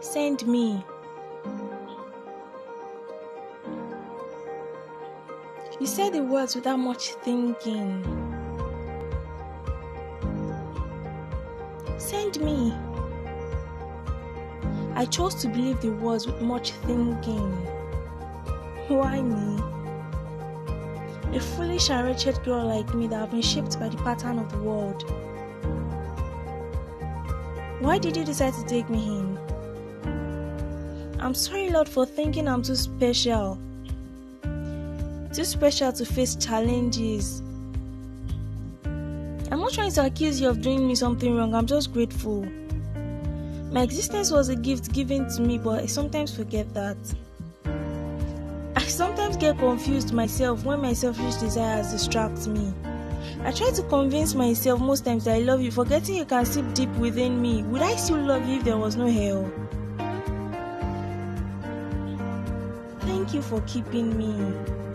Send me. You said the words without much thinking. Send me. I chose to believe the words with much thinking. Why me? A foolish and wretched girl like me that have been shaped by the pattern of the world. Why did you decide to take me in? I'm sorry, Lord, for thinking I'm too special. Too special to face challenges. I'm not trying to accuse you of doing me something wrong. I'm just grateful. My existence was a gift given to me, but I sometimes forget that. I sometimes get confused myself when my selfish desires distract me. I try to convince myself most times that I love you, forgetting you can sleep deep within me. Would I still love you if there was no hell? Thank you for keeping me.